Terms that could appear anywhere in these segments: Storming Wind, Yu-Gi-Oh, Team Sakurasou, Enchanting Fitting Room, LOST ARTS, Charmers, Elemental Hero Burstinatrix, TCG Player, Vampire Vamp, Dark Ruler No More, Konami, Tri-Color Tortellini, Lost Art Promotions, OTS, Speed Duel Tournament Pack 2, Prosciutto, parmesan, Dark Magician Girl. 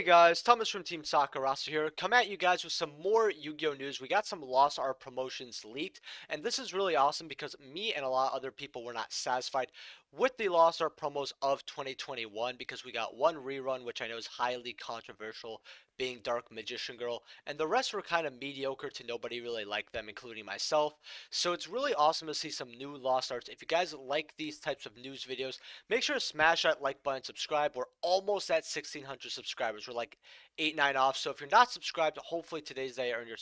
Hey guys, Thomas from Team Sakurasou here. Come at you guys with some more Yu-Gi-Oh news. We got some Lost Art Promotions leaked, and this is really awesome because me and a lot of other people were not satisfied with the Lost Art promos of 2021 because we got one rerun, which I know is highly controversial, being Dark Magician Girl, and the rest were kind of mediocre to nobody really liked them, including myself. So it's really awesome to see some new Lost Arts. If you guys like these types of news videos, make sure to smash that like button, subscribe. We're almost at 1,600 subscribers. We're like 8-9 off, so if you're not subscribed, hopefully today's day earn your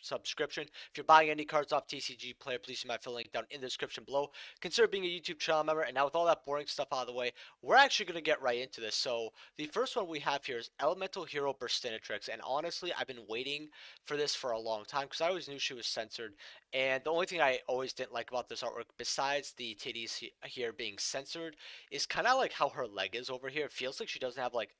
subscription. If you're buying any cards off TCG Player, please see my affiliate link down in the description below. Consider being a YouTube channel member, and now with all that boring stuff out of the way, we're actually going to get right into this. So the first one we have here is Elemental Hero Burstinatrix, and honestly, I've been waiting for this for a long time because I always knew she was censored, and the only thing I always didn't like about this artwork, besides the titties here being censored, is kind of like how her leg is over here. It feels like she doesn't have like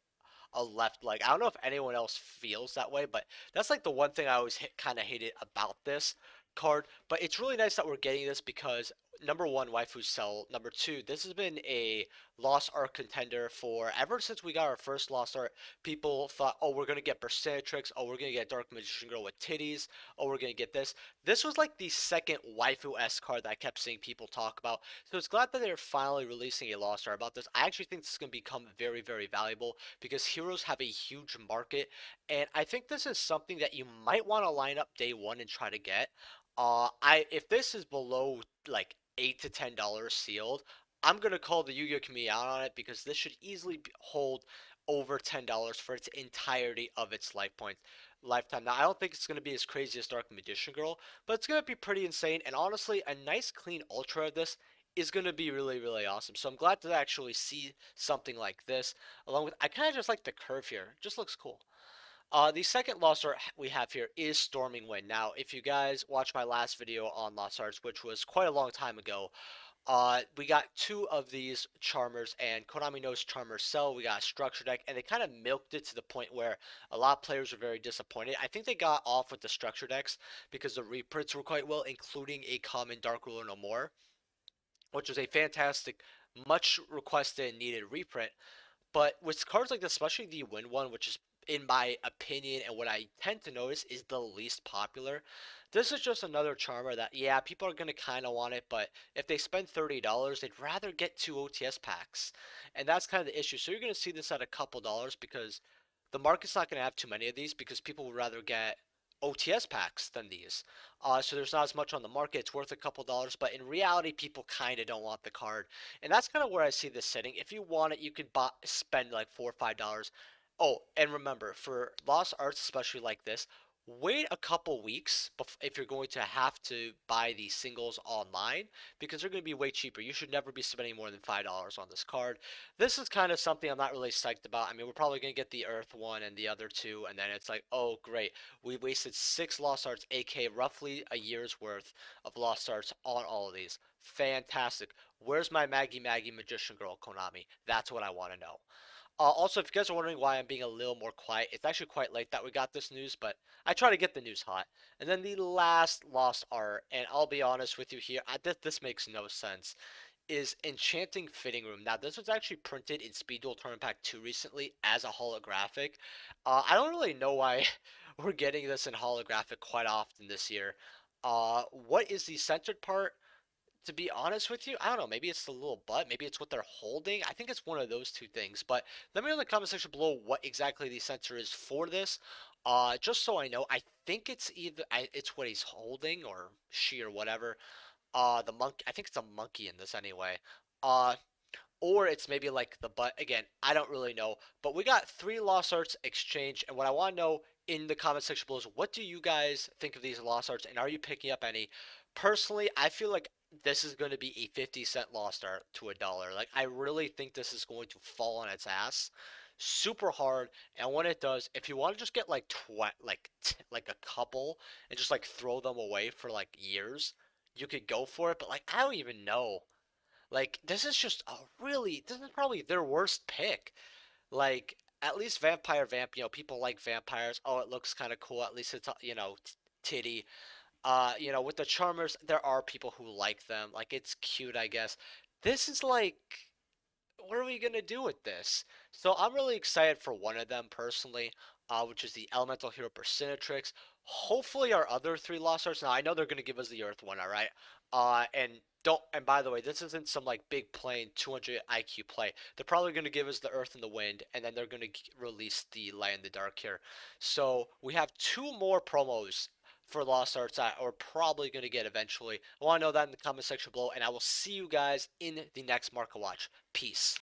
a left leg. I don't know if anyone else feels that way, but that's like the one thing I always kind of hated about this card. But it's really nice that we're getting this because, number one, waifus sell. Number two, this has been a Lost Art contender for ever since we got our first Lost Art. People thought, oh, we're going to get Burstinatrix. Oh, we're going to get Dark Magician Girl with titties. Oh, we're going to get this. This was like the second waifu-esque card that I kept seeing people talk about. So it's glad that they're finally releasing a Lost Art about this. I actually think this is going to become very, very valuable because heroes have a huge market. And I think this is something that you might want to line up day one and try to get. If this is below like $8 to $10 sealed, I'm gonna call the Yu-Gi-Oh community out on it because this should easily hold over $10 for its entirety of its lifetime. Now I don't think it's going to be as crazy as Dark Magician Girl, but it's going to be pretty insane, and honestly a nice clean ultra of this is going to be really, really awesome. So I'm glad to actually see something like this, along with I kind of just like the curve here. It just looks cool. The second Lost Art we have here is Storming Wind. Now, if you guys watched my last video on Lost Arts, which was quite a long time ago, we got two of these Charmers, and Konami knows Charmers sell. We got a structure deck, and they kind of milked it to the point where a lot of players were very disappointed. I think they got off with the structure decks because the reprints were quite well, including a common Dark Ruler No More, which was a fantastic, much requested and needed reprint. But with cards like this, especially the Wind one, which is in my opinion and what I tend to notice is the least popular, this is just another Charmer that, yeah, people are going to kind of want it, but if they spend $30, they'd rather get two OTS packs, and that's kind of the issue. So you're going to see this at a couple dollars because the market's not going to have too many of these because people would rather get OTS packs than these. So there's not as much on the market. It's worth a couple dollars, but in reality, people kind of don't want the card, and that's kind of where I see this sitting. If you want it, you could spend like $4 or $5. Oh, and remember, for Lost Arts, especially like this, wait a couple weeks if you're going to have to buy these singles online because they're going to be way cheaper. You should never be spending more than $5 on this card. This is kind of something I'm not really psyched about. I mean, we're probably going to get the Earth one and the other two, and then it's like, oh, great. We wasted 6 Lost Arts, a.k.a. roughly a year's worth of Lost Arts on all of these. Fantastic. Where's my Maggie Magician Girl, Konami? That's what I want to know. Also, if you guys are wondering why I'm being a little more quiet, it's actually quite late that we got this news, but I try to get the news hot. And then the last Lost Art, and I'll be honest with you here, this makes no sense, is Enchanting Fitting Room. Now, this was actually printed in Speed Duel Tournament Pack 2 recently as a holographic. I don't really know why we're getting this in holographic quite often this year. What is the centered part? To be honest with you, I don't know. Maybe it's the little butt. Maybe it's what they're holding. I think it's one of those two things. But let me know in the comment section below what exactly the sensor is for this. Just so I know, I think it's either it's what he's holding or she or whatever. The monkey. I think it's a monkey in this anyway. Or it's maybe like the butt. Again, I don't really know. But we got 3 Lost Arts exchanged, and what I want to know in the comment section below is what do you guys think of these Lost Arts, and are you picking up any? Personally, I feel like this is going to be a 50-cent Lost Art to $1. Like, I really think this is going to fall on its ass super hard. And when it does, if you want to just get like a couple and just like throw them away for like years, you could go for it. But like, I don't even know. Like, this is just a really, this is probably their worst pick. Like, at least Vampire Vamp, you know, people like vampires. Oh, it looks kind of cool. At least it's, you know, titty. You know, with the Charmers, there are people who like them. Like, it's cute, I guess. This is like, what are we going to do with this? So I'm really excited for one of them personally, which is the Elemental Hero Burstinatrix. Hopefully our other three Lost Arts. Now, I know they're going to give us the Earth one, all right? And by the way, this isn't some like big playing 200 IQ play. They're probably going to give us the Earth and the Wind, and then they're going to release the Light and the Dark here. So we have two more promos for Lost Arts that we're probably going to get eventually. I want to know that in the comment section below, and I will see you guys in the next Market Watch. Peace.